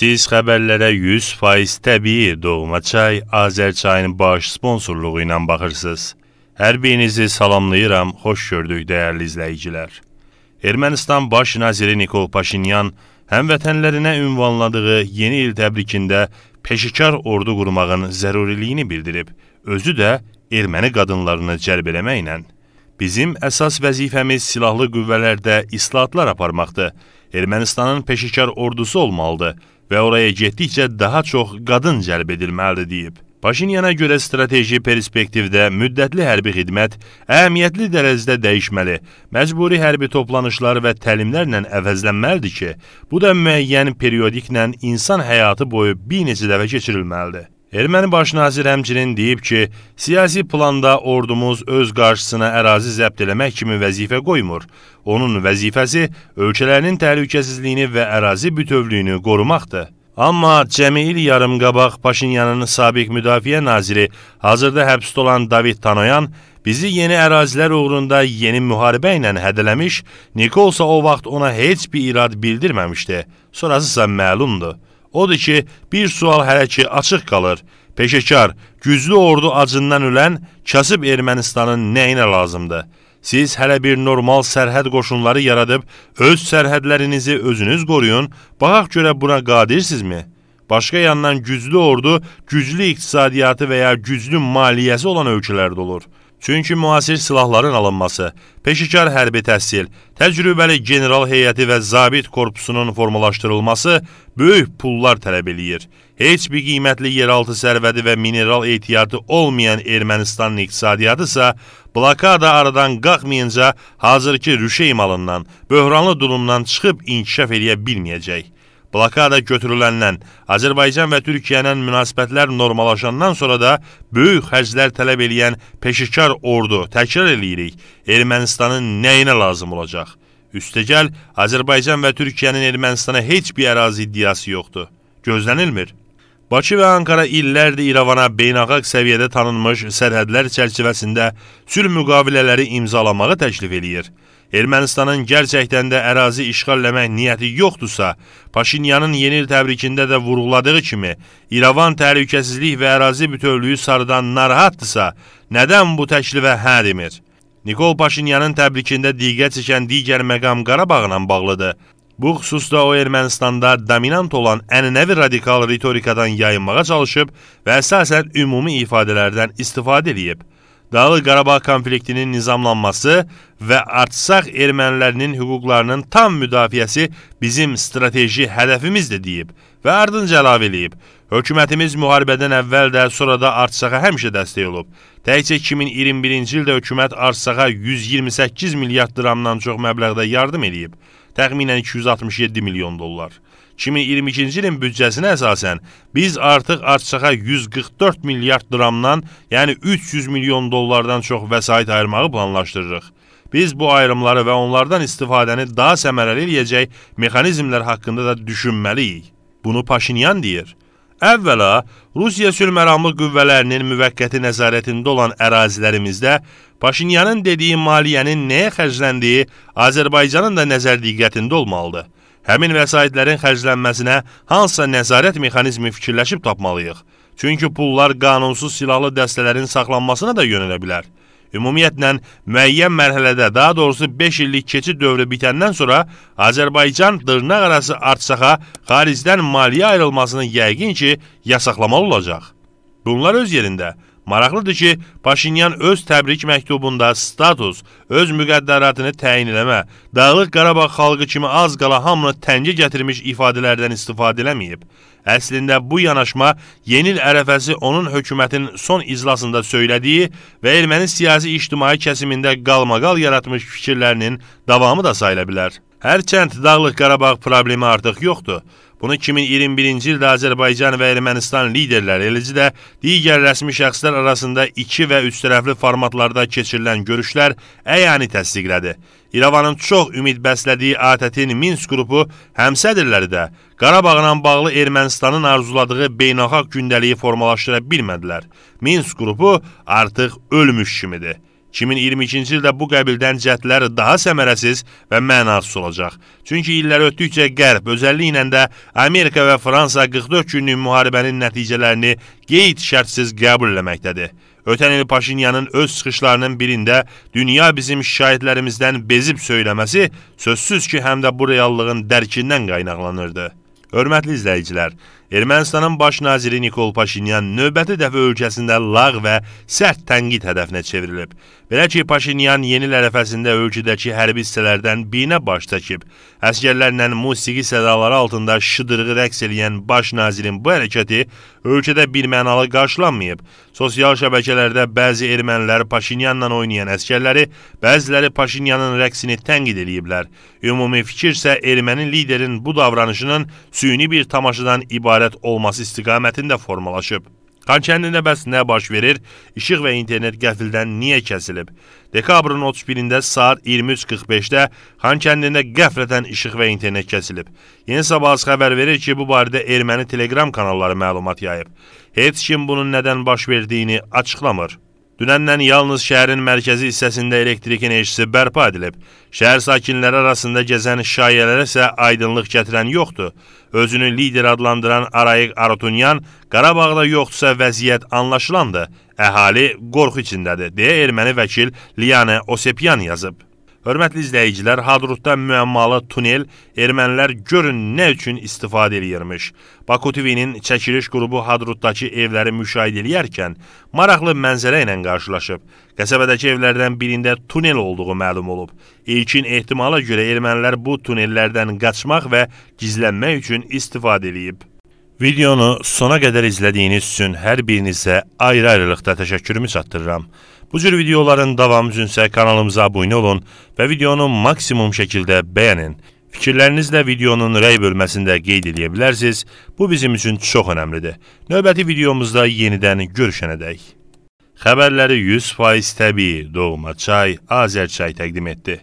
Siz xəbərlərə 100% təbii Doğmaçay Azərçayın bağış sponsorluğu ilə baxırsınız. Hər birinizi salamlayıram, xoş gördük dəyərli izləyicilər. Ermənistan Baş naziri Nikol Paşinyan həmvətənlərinə ünvanladığı yeni il təbrikində peşikar ordu qurmağın zəruriliyini bildirib, özü də erməni qadınlarını cəlb eləməklə. Bizim əsas vəzifəmiz silahlı qüvvələrdə islahatlar aparmaqdır. Ermənistanın peşikar ordusu olmalıdır və oraya getdikcə daha çox qadın cəlb edilməlidir, deyib. Paşinyana görə strateji perspektivdə müddətli hərbi xidmət əhəmiyyətli dərəcədə dəyişməli, məcburi hərbi toplanışlar və təlimlərlə əvəzlənməlidir ki, bu da müəyyən periodiklə insan həyatı boyu bir neçə dəfə keçirilməlidir. Erməni baş naziri həmçinin deyib ki, siyasi planda ordumuz öz qarşısına ərazi zəbt eləmək kimi vəzifə qoymur. Onun vəzifəsi ölkələrinin təhlükəsizliyini və ərazi bütövlüyünü qorumaqdır. Amma Cemil Yarımqabağ Paşinyanın sabiq müdafiə naziri, hazırda həbsdə olan David Tanoyan, bizi yeni ərazilər uğrunda yeni müharibə ilə hədələmiş, Nikolsa o vaxt ona heç bir irad bildirməmişdi. Sonrasısa məlumdur. Odur ki, bir sual hələ ki açıq qalır. Peşəkar, güclü ordu acından ölən kasıb Ermənistanın nəyinə lazımdır? Siz hələ bir normal sərhəd qoşunları yaradıb, öz sərhədlərinizi özünüz qoruyun, baxaq görə buna qadirsinizmi? Başqa yandan güclü ordu, güclü iqtisadiyyatı və ya güclü maliyyəsi olan ölkələrdə olur. Çünki müasir silahların alınması, peşikar hərbi təhsil, təcrübəli general heyəti və zabit korpusunun formalaşdırılması böyük pullar tələb eləyir. Heç bir qiymətli yeraltı sərvədi və mineral ehtiyatı olmayan Ermənistanın iqtisadiyyatı isə blokada aradan qalxmayınca hazırki rüşə imalından, böhranlı durumdan çıxıb inkişaf eləyə bilməyəcək. Blokada götürülənlən, Azərbaycan və Türkiyənin münasibətlər normallaşandan sonra da böyük xərclər tələb eləyən peşikar ordu, təkrar eləyirik, Ermənistanın nəyinə lazım olacaq? Üstəgəl, Azərbaycan və Türkiyənin Ermənistana heç bir ərazi iddiası yoxdur. Gözlənilmir. Bakı və Ankara illərdir İrəvana beynəlxalq səviyyədə tanınmış sərhədlər çərçivəsində sülh müqavilələri imzalamağı təklif eləyir. Ermənistanın gerçəkdən də ərazi işğalləmək niyyəti yoxdursa, Paşinyanın yeni il təbrikində də vurğuladığı kimi, İrəvan təhlükəsizlik və ərazi bütövlüyü sarıdan narahatdırsa, nədən bu təklifə hə demir? Nikol Paşinyanın təbrikində diqqət çəkən digər məqam Qarabağla bağlıdır. Bu xüsusda o Ermənistanda dominant olan ənənəvi radikal ritorikadan yayınmağa çalışıb və əsasən ümumi ifadələrdən istifadə edib. Dağlıq Qarabağ konfliktinin nizamlanması və Artsakh ermənilərinin hüquqlarının tam müdafiəsi bizim strateji hədəfimizdir, deyib və ardınca əlavə eləyib. Hökumətimiz müharibədən əvvəl də sonra da Artsakha həmişə dəstək olub. Təkcə 2021-ci ildə hökumət Artsakha 128 milyard dramdan çox məbləğdə yardım eləyib. Təxminən 267 milyon dollar. 2022-ci ilin büdcəsinə əsasən biz artıq Artsakha 144 milyard dramdan, yəni 300 milyon dollardan çox vəsait ayırmağı planlaşdırırıq. Biz bu ayrımları və onlardan istifadəni daha səmərəli eləyəcək mexanizmlər haqqında da düşünməliyik. Bunu Paşinyan deyir. Əvvəla, Rusiya sülhməramlı qüvvələrinin müvəqqəti nəzarətində olan ərazilərimizdə Paşinyanın dediyi maliyyənin nəyə xərcləndiyi Azərbaycanın da nəzər diqqətində olmalıdır. Həmin vəsaitlərin xərclənməsinə hansısa nəzarət mexanizmi fikirləşib tapmalıyıq. Çünki pullar qanunsuz silahlı dəstələrin saxlanmasına da yönələ bilər. Ümumiyyətlə, müəyyən mərhələdə, daha doğrusu 5 illik keçid dövrü bitəndən sonra Azərbaycan dırnaq arası Artsakha xaricdən maliyyə ayrılmasını yəqin ki, yasaklamalı olacaq. Bunlar öz yerində. Maraqlıdır ki, Paşinyan öz təbrik məktubunda status, öz müqəddəratını təyin eləmə, Dağlıq Qarabağ xalqı kimi az qala hamını təngə gətirmiş ifadələrdən istifadə eləməyib. Əslində bu yanaşma yeni il ərəfəsi onun hökumətin son iclasında söylədiyi və erməni siyasi-ictimai kəsimində qalmaqal yaratmış fikirlərinin davamı da sayıla bilər. Hərçənd Dağlıq Qarabağ problemi artıq yoxdur. Bunu 2021-ci ildə Azərbaycan və Ermənistan liderləri, eləcə də digər rəsmi şəxslər arasında iki və üç tərəfli formatlarda keçirilən görüşlər əyani təsdiqlədi. İrəvanın çox ümid bəslədiyi ATƏT-in Minsk qrupu həmsədirləri də Qarabağla bağlı Ermənistanın arzuladığı beynəlxalq gündəliyi formalaşdıra bilmədilər. Minsk qrupu artıq ölmüş kimidir. 2022-ci ildə bu qəbildən cəhdlər daha səmərəsiz və mənasız olacaq. Çünki illər ötdükcə Qərb, özəlliklə də Amerika və Fransa 44 günlük müharibənin nəticələrini qeyd şərtsiz qəbul eləməkdədir. Ötən il Paşinyanın öz çıxışlarının birində dünya bizim şahidlərimizdən bezib söyləməsi sözsüz ki, həm də bu reallığın dərkindən qaynaqlanırdı. Hörmətli izləyicilər, Ermənistanın baş naziri Nikol Paşinyan növbəti dəfə ölkəsində lağ və sərt tənqid hədəfinə çevrilib. Belə ki, Paşinyan yeni il ərəfəsində ölkədəki hərbi hissələrdən birinə baş çəkib. Əsgərlərlə musiqi sədaları altında şıdırğı rəqs eləyən baş nazirin bu hərəkəti ölkədə birmənalı qarşılanmayıb. Sosial şəbəkələrdə bəzi ermənilər Paşinyanla oynayan əsgərləri, bəziləri Paşinyanın rəqsini tənqid eləyiblər. Ümumi fikir isə erməni liderin bu davranışının süni bir tamaşadan ibarət olması istiqamətində formalaşıb. Xankəndində bəs nə baş verir, işıq və internet qəfildən niyə kəsilib? Dekabrın 31-də saat 23:45-də Xankəndində qəflətən işıq və internet kəsilib. Yeni Sabahız xəbər verir ki, bu barədə erməni telegram kanalları məlumat yayıb. Heç kim bunun nədən baş verdiyini açıqlamır. Dünəndən yalnız şəhərin mərkəzi hissəsində elektrik enerjisi bərpa edilib. Şəhər sakinləri arasında gəzən şayələrə isə aydınlıq gətirən yoxdur. Özünü lider adlandıran Arayiq Arutunyan Qarabağda yoxdursa vəziyyət anlaşılandı. Əhali qorxu içindədir, deyə erməni vəkil Liyane Osepyan yazıb. Hörmətli izləyicilər, Hadrudda müəmmalı tunel ermənilər görün nə üçün istifadə eləyirmiş. Baku TV-nin çəkiliş qrubu Hadruddakı evləri müşahidə eləyərkən maraqlı mənzərə ilə qarşılaşıb. Qəsəbədəki evlərdən birində tunel olduğu məlum olub. İlkin ehtimala görə ermənilər bu tunellərdən qaçmaq və gizlənmək üçün istifadə eləyib. Videonu sona qədər izlədiyiniz üçün hər birinizə ayrı-ayrılıqda təşəkkürümü çatdırıram. Bu cür videoların davamı üzünsə kanalımıza abunə olun və videonu maksimum şəkildə bəyənin. Fikirlərinizlə videonun rəy bölməsində qeyd edə bilərsiniz. Bu bizim üçün çox önəmlidir. Növbəti videomuzda yenidən görüşənə dək. Xəbərləri 100% təbii Doğma Çay, Azərçay təqdim etdi.